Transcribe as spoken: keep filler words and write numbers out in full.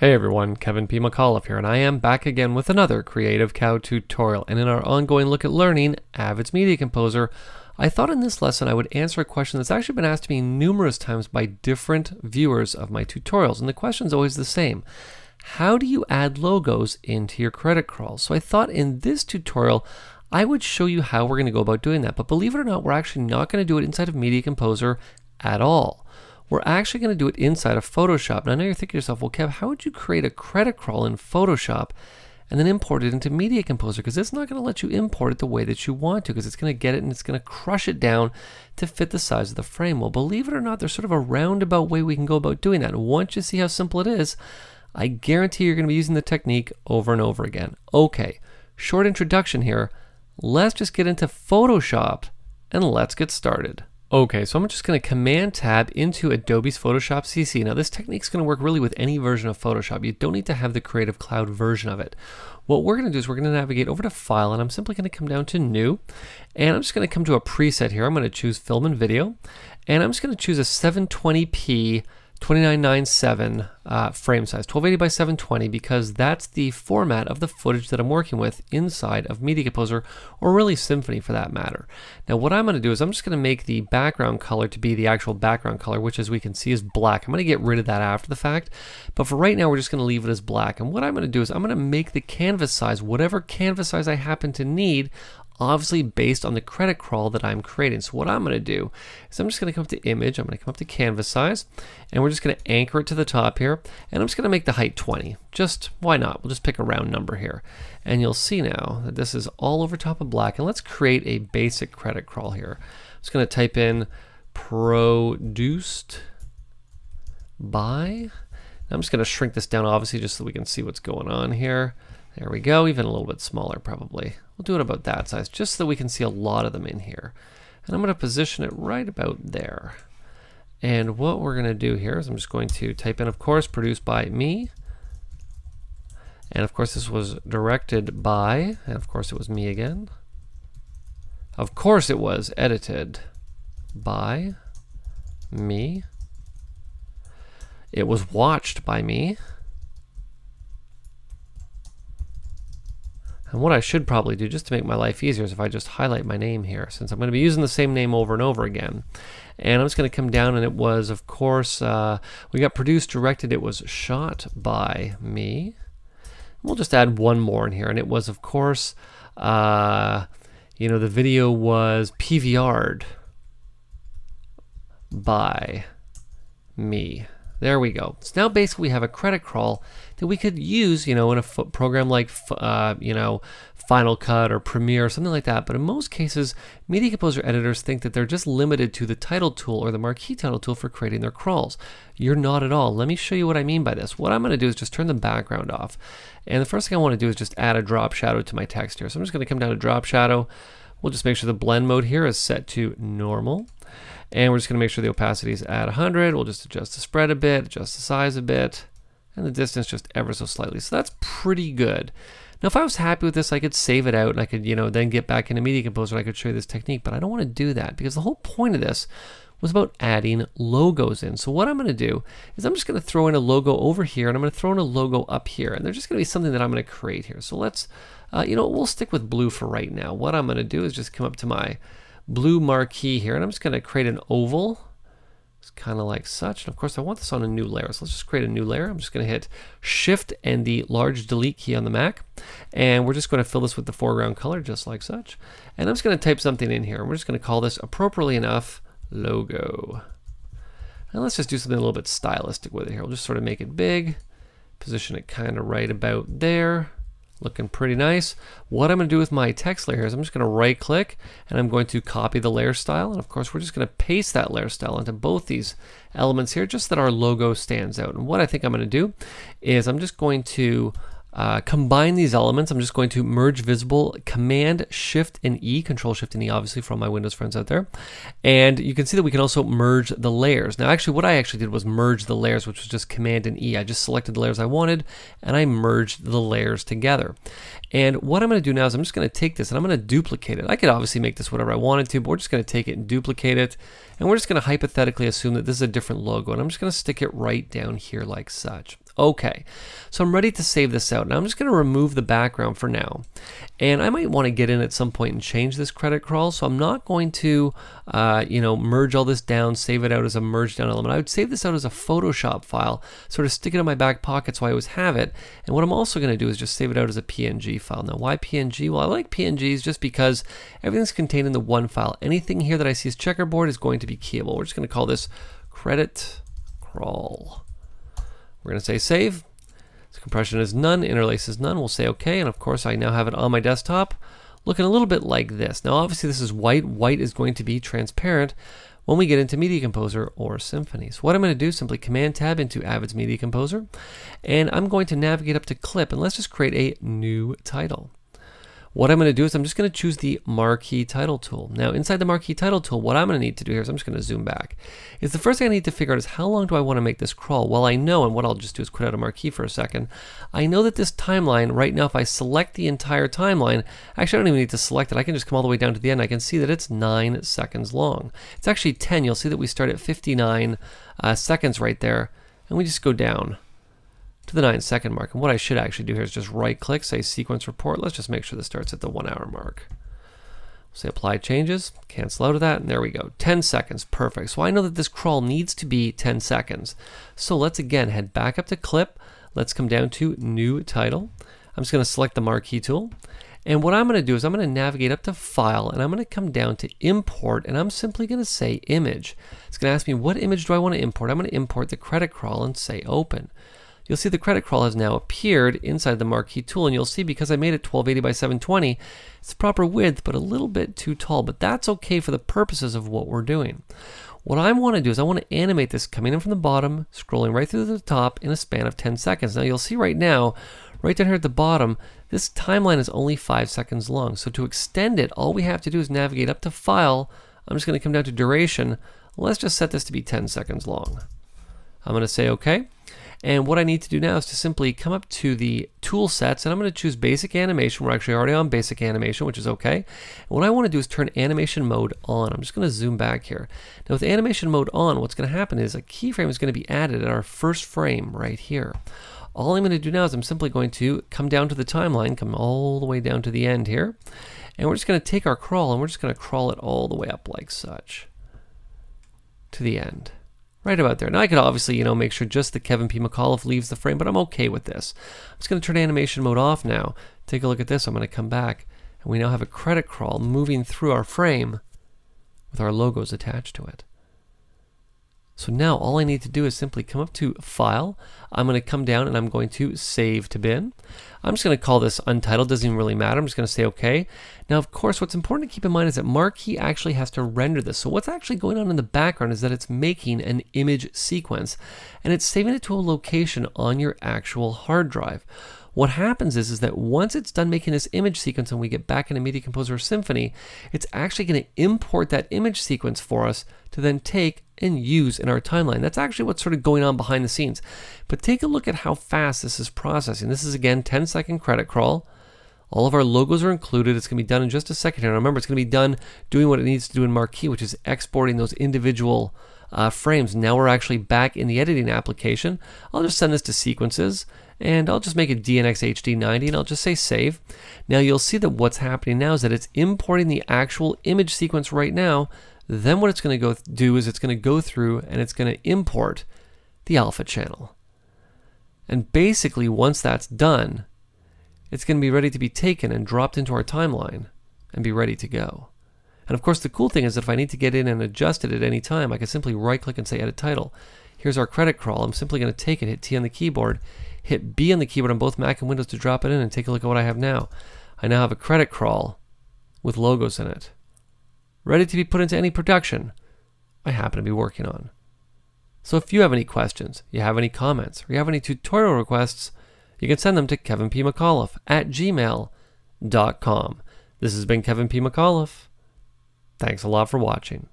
Hey everyone, Kevin P McAuliffe here, and I am back again with another Creative Cow tutorial. And in our ongoing look at learning Avid Media Composer, I thought in this lesson I would answer a question that's actually been asked to me numerous times by different viewers of my tutorials, and the question's always the same. How do you add logos into your credit crawls? So I thought in this tutorial I would show you how we're going to go about doing that, but believe it or not, we're actually not going to do it inside of Media Composer at all. We're actually going to do it inside of Photoshop. And I know you're thinking to yourself, well, Kev, how would you create a credit crawl in Photoshop and then import it into Media Composer? Because it's not going to let you import it the way that you want to, because it's going to get it and it's going to crush it down to fit the size of the frame. Well, believe it or not, there's sort of a roundabout way we can go about doing that. And once you see how simple it is, I guarantee you're going to be using the technique over and over again. Okay, short introduction here. Let's just get into Photoshop and let's get started. Okay, so I'm just going to Command Tab into Adobe's Photoshop C C. Now this technique's going to work really with any version of Photoshop. You don't need to have the Creative Cloud version of it. What we're going to do is we're going to navigate over to File, and I'm simply going to come down to New, and I'm just going to come to a preset here. I'm going to choose Film and Video, and I'm just going to choose a seven twenty p twenty-nine ninety-seven uh, frame size, twelve eighty by seven twenty, because that's the format of the footage that I'm working with inside of Media Composer, or really Symphony for that matter. Now what I'm going to do is I'm just going to make the background color to be the actual background color, which as we can see is black. I'm going to get rid of that after the fact, but for right now we're just going to leave it as black. And what I'm going to do is I'm going to make the canvas size, whatever canvas size I happen to need, obviously based on the credit crawl that I'm creating. So what I'm going to do is I'm just going to come up to Image, I'm going to come up to Canvas Size, and we're just going to anchor it to the top here, and I'm just going to make the height twenty. Just, why not? We'll just pick a round number here. And you'll see now that this is all over top of black, and let's create a basic credit crawl here. I'm just going to type in produced by, I'm just going to shrink this down obviously just so we can see what's going on here. There we go, even a little bit smaller probably. We'll do it about that size, just so we can see a lot of them in here. And I'm going to position it right about there. And what we're going to do here is I'm just going to type in, of course, produced by me. And of course this was directed by, and of course it was me again. Of course it was edited by me. It was watched by me. And what I should probably do, just to make my life easier, is if I just highlight my name here, since I'm going to be using the same name over and over again. And I'm just going to come down, and it was, of course, uh, we got produced, directed, it was shot by me. And we'll just add one more in here, and it was, of course, uh, you know, the video was P V R'd by me. There we go. So now basically we have a credit crawl that we could use, you know, in a program like, uh, you know, Final Cut or Premiere or something like that. But in most cases, Media Composer editors think that they're just limited to the title tool or the Marquee Title Tool for creating their crawls. You're not at all. Let me show you what I mean by this. What I'm going to do is just turn the background off. And the first thing I want to do is just add a drop shadow to my text here. So I'm just going to come down to drop shadow. We'll just make sure the blend mode here is set to normal. And we're just going to make sure the opacity is at one hundred. We'll just adjust the spread a bit, adjust the size a bit, and the distance just ever so slightly. So that's pretty good. Now if I was happy with this, I could save it out and I could, you know, then get back into Media Composer and I could show you this technique, but I don't want to do that because the whole point of this was about adding logos in. So what I'm going to do is I'm just going to throw in a logo over here, and I'm going to throw in a logo up here, and there's just going to be something that I'm going to create here. So let's, uh, you know, we'll stick with blue for right now. What I'm going to do is just come up to my blue marquee here, and I'm just going to create an oval. It's kind of like such, and of course I want this on a new layer, so let's just create a new layer. I'm just going to hit Shift and the large delete key on the Mac, and we're just going to fill this with the foreground color just like such, and I'm just going to type something in here, and we're just going to call this, appropriately enough, logo. And let's just do something a little bit stylistic with it here. We'll just sort of make it big, position it kind of right about there. Looking pretty nice. What I'm going to do with my text layer here is I'm just going to right click, and I'm going to copy the layer style, and of course we're just going to paste that layer style into both these elements here just so that our logo stands out. And what I think I'm going to do is I'm just going to uh, combine these elements. I'm just going to merge visible, Command Shift and E, Control Shift and E obviously for all my Windows friends out there. And you can see that we can also merge the layers. Now actually what I actually did was merge the layers, which was just Command and E. I just selected the layers I wanted and I merged the layers together. And what I'm going to do now is I'm just going to take this and I'm going to duplicate it. I could obviously make this whatever I wanted to, but we're just going to take it and duplicate it, and we're just going to hypothetically assume that this is a different logo, and I'm just going to stick it right down here like such. Okay, so I'm ready to save this out. Now I'm just going to remove the background for now. And I might want to get in at some point and change this credit crawl, so I'm not going to uh, you know, merge all this down, save it out as a merge down element. I would save this out as a Photoshop file, sort of stick it in my back pocket so I always have it. And what I'm also going to do is just save it out as a P N G file. Now why P N G? Well, I like P N Gs just because everything's contained in the one file. Anything here that I see as checkerboard is going to be keyable. We're just going to call this credit crawl. We're going to say save. So compression is none, interlace is none. We'll say okay, and of course I now have it on my desktop looking a little bit like this. Now obviously this is white. White is going to be transparent when we get into Media Composer or Symphony. So what I'm going to do, simply Command Tab into Avid's Media Composer, and I'm going to navigate up to Clip, and let's just create a new title. What I'm going to do is I'm just going to choose the Marquee Title Tool. Now inside the Marquee Title Tool, what I'm going to need to do here is I'm just going to zoom back. Is the first thing I need to figure out is how long do I want to make this crawl? Well, I know, and what I'll just do is quit out a marquee for a second. I know that this timeline right now, if I select the entire timeline, actually I don't even need to select it. I can just come all the way down to the end. I can see that it's nine seconds long. It's actually ten. You'll see that we start at fifty-nine uh, seconds right there, and we just go down to the nine second mark. And what I should actually do here is just right click, say sequence report. Let's just make sure this starts at the one hour mark. Say apply changes, cancel out of that, and there we go. ten seconds, perfect. So I know that this crawl needs to be ten seconds. So let's again head back up to Clip. Let's come down to New Title. I'm just going to select the Marquee tool. And what I'm going to do is I'm going to navigate up to File, and I'm going to come down to Import, and I'm simply going to say Image. It's going to ask me what image do I want to import. I'm going to import the credit crawl and say Open. You'll see the credit crawl has now appeared inside the Marquee tool, and you'll see because I made it twelve eighty by seven twenty, it's proper width but a little bit too tall, but that's okay for the purposes of what we're doing. What I want to do is I want to animate this coming in from the bottom, scrolling right through to the top in a span of ten seconds. Now you'll see right now, right down here at the bottom, this timeline is only five seconds long. So to extend it, all we have to do is navigate up to File. I'm just going to come down to Duration. Let's just set this to be ten seconds long. I'm going to say OK. And what I need to do now is to simply come up to the tool sets, and I'm going to choose basic animation. We're actually already on basic animation, which is okay. And what I want to do is turn animation mode on. I'm just going to zoom back here. Now with animation mode on, what's going to happen is a keyframe is going to be added at our first frame right here. All I'm going to do now is I'm simply going to come down to the timeline, come all the way down to the end here, and we're just going to take our crawl and we're just going to crawl it all the way up like such to the end. Right about there. Now I could obviously, you know, make sure just the Kevin P McAuliffe leaves the frame, but I'm okay with this. I'm just going to turn animation mode off now. Take a look at this. I'm going to come back, and we now have a credit crawl moving through our frame with our logos attached to it. So now all I need to do is simply come up to File. I'm going to come down and I'm going to Save to Bin. I'm just going to call this Untitled. Doesn't even really matter. I'm just going to say OK. Now of course what's important to keep in mind is that Marquee actually has to render this. So what's actually going on in the background is that it's making an image sequence, and it's saving it to a location on your actual hard drive. What happens is, is that once it's done making this image sequence and we get back into Media Composer or Symphony, it's actually going to import that image sequence for us to then take and use in our timeline. That's actually what's sort of going on behind the scenes. But take a look at how fast this is processing. This is again ten second credit crawl. All of our logos are included. It's going to be done in just a second here. And remember, it's going to be done doing what it needs to do in Marquee, which is exporting those individual uh, frames. Now we're actually back in the editing application. I'll just send this to Sequences, and I'll just make it D N x H D ninety, and I'll just say Save. Now you'll see that what's happening now is that it's importing the actual image sequence right now. Then what it's going to go do is it's going to go through and it's going to import the alpha channel. And basically once that's done, it's going to be ready to be taken and dropped into our timeline and be ready to go. And of course the cool thing is that if I need to get in and adjust it at any time, I can simply right click and say Edit Title. Here's our credit crawl. I'm simply going to take it, hit T on the keyboard, hit B on the keyboard on both Mac and Windows to drop it in, and take a look at what I have now. I now have a credit crawl with logos in it, ready to be put into any production I happen to be working on. So if you have any questions, you have any comments, or you have any tutorial requests, you can send them to Kevin P McAuliffe at gmail dot com. This has been Kevin P McAuliffe. Thanks a lot for watching.